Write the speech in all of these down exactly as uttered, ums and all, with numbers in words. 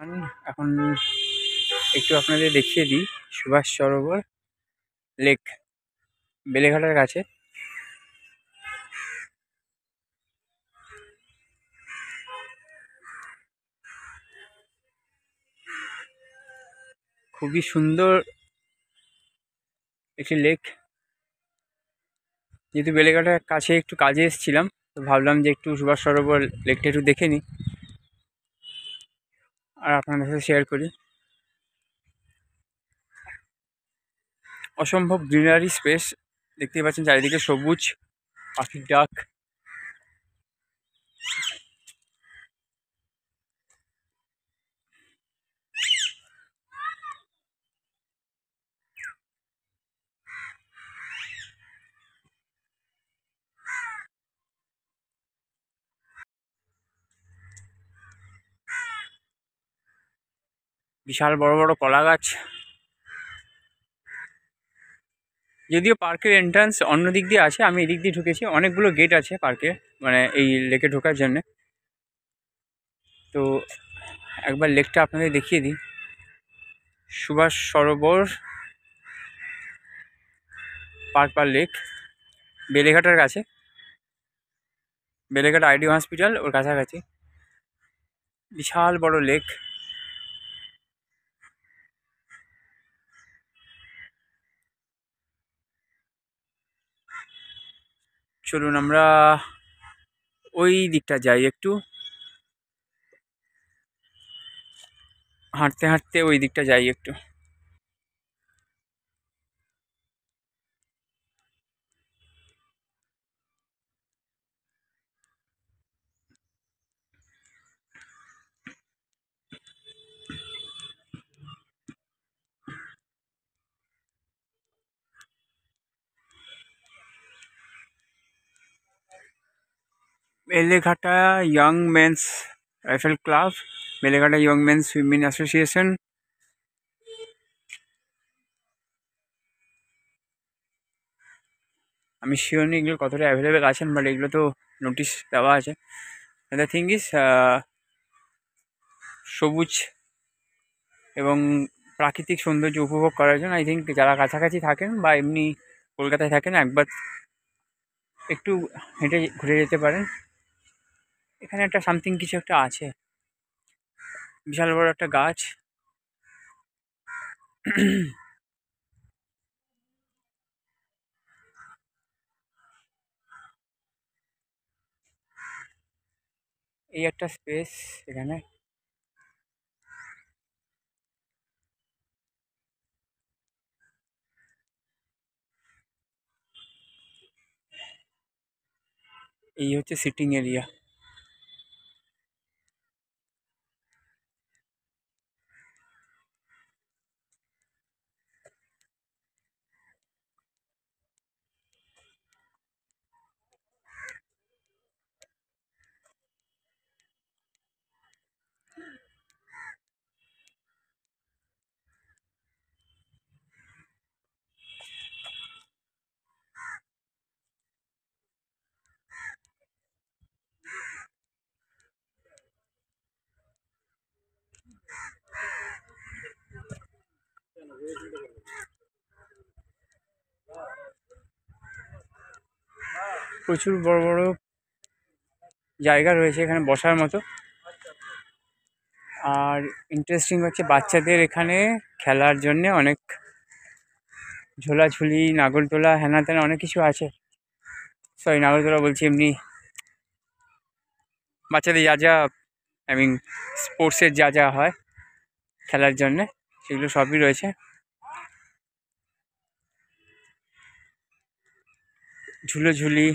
एक अपन देखिए दी सुभाष सरोवर लेक बेलेघाटार काछे खुबी सुंदर एक लेक जेहतु बेलेघाटार काछे एक काजे एसেছিলাম तो भावलाम जे एक सुभाष सरोवर लेकटा एक देखे नी और आपनादेर साथे शेयर करी। असम्भव ग्रीनारि स्पेस देखते पाच्छेन चारिदिके सबुज पाखिर डाक विशाल बड़ बड़ कला गाछ यदिओ पार्केर एंट्रांस अन्य दिक दिए आछे आमी एदिक दिए ढुकेছি अनेकगुलो गेट आछे पार्के माने एई लेके ढोकार जन्य तो एकबार लेकटा आपनादेर देखिए दिই सुभाष सरोवर पार्क पार लेक बेलेघाटार काছে बेलेघाटा आईडी हॉस्पिटल ओर काछाकाछि विशाल बड़ लेक चलून आमरा ओई दिकटा जाई एकटू हाँटते हाँटते ओई दिकटा जाई एकटू Beleghata young men's rifle club Beleghata young men's swimming association आमी शिওর नहीं एगुलो कतटा अवेलेबल आছেন बट एगुलो तो नोटिस देवा आछे। द थिंग इज सबुज এবং প্রাকৃতিক সৌন্দর্য উপভোগ করার জন্য आई थिंक যারা কাছাকাছি থাকেন বা এমনি কলকাতায় থাকেন একবার একটু হেঁটে ঘুরে যেতে পারেন। এখানে একটা সামথিং কিছু একটা আছে বিশাল বড় একটা গাছ এই একটা স্পেস এখানে এই হচ্ছে সিটিং এরিয়া प्रचुर बड़ बड़ जैगा रही है बसार मत और इंटरेस्टिंग हे बाच्चा एखे खेलार जन्य अनेक झोलाझुली नागरतोला हेना तेना अनेक किछु आछे सरि नागरतोला बोलछि एमनी बाच्चादेर जा जा आई मीन स्पोर्ट्सेर जा जा हय खेलार जन्य सेगुलो सबई रही है झुलो झुली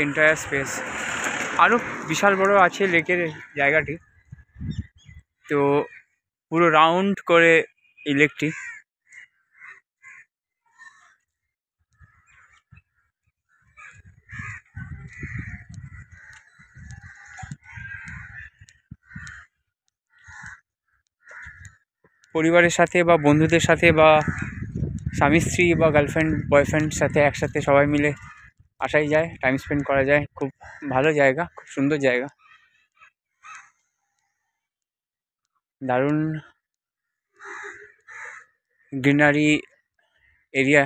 एंटायर स्पेस आरो विशाल बड़ो आछे लेकेर जायगाटी तो पुरो राउंड करे लेकटी পরিবারের সাথে বা বন্ধুদের সাথে বা স্বামী স্ত্রী বা গার্লফ্রেন্ড বয়ফ্রেন্ড সাথে একসাথে সবাই মিলে আসাই যায়, টাইম স্পেন্ড করা যায়। খুব ভালো জায়গা, খুব সুন্দর জায়গা, দারুণ গ্রিনারি এরিয়া।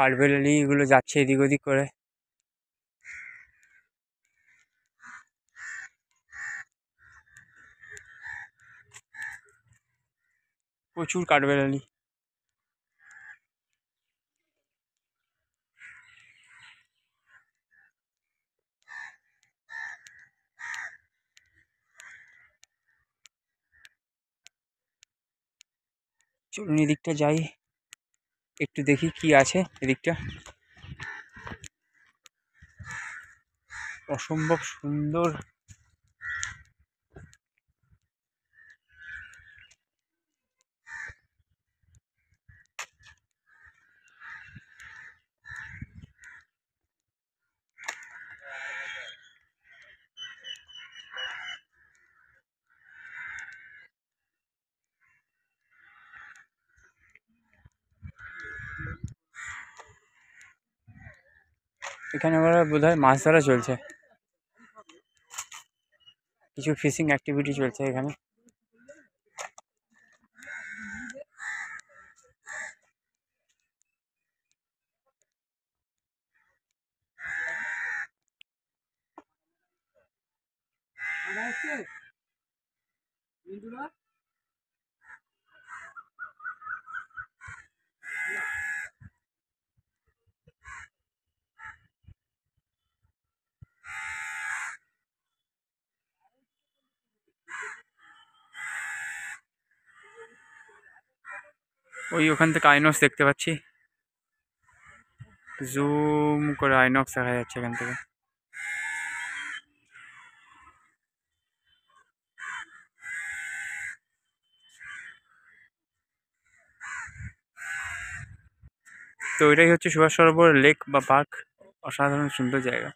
কাঠবেড়ালিগুলো যাচ্ছে এদিক ওদিক করে। প্রচুর কাঠবেড়ালি। চলুন এদিকটা যাই, একটু দেখি কি আছে এদিকটা। অসম্ভব সুন্দর এখানে আবার বোধহয় মাছ ধরা চলছে, কিছু ফিশিং অ্যাক্টিভিটি চলছে এখানে। ওই ওখান থেকে আইনক্স দেখতে পাচ্ছি, জুম করে আইনক্স দেখা যাচ্ছে এখান থেকে। তো এটাই হচ্ছে সুভাষ সরোবর লেক বা পার্ক। অসাধারণ সুন্দর জায়গা।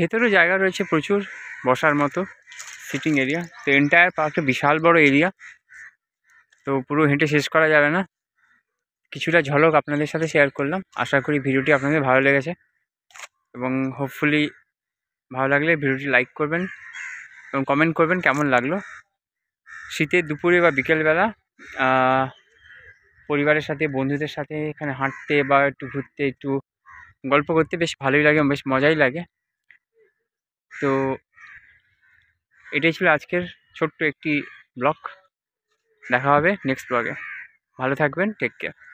ভেতরে জায়গা রয়েছে প্রচুর বসার মতো, সিটিং এরিয়া। তো এন্টায়ার পার্কটা বিশাল বড় এরিয়া, তো পুরো হেঁটে শেষ করা যাবে না। কিছুটা ঝলক আপনাদের সাথে শেয়ার করলাম। আশা করি ভিডিওটি আপনাদের ভালো লেগেছে এবং হোপফুলি ভালো লাগলে ভিডিওটি লাইক করবেন এবং কমেন্ট করবেন কেমন লাগলো। শীতের দুপুরে বা বিকেলবেলা পরিবারের সাথে বন্ধুদের সাথে এখানে হাঁটতে বা একটু ঘুরতে একটু গল্প করতে বেশ ভালোই লাগে, বেশ মজাই লাগে। তো এটাই ছিল আজকের ছোট্ট একটি ব্লগ। দেখা হবে নেক্সট ব্লগে। ভালো থাকবেন, টেক কেয়ার।